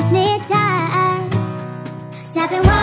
just need time. Snapping.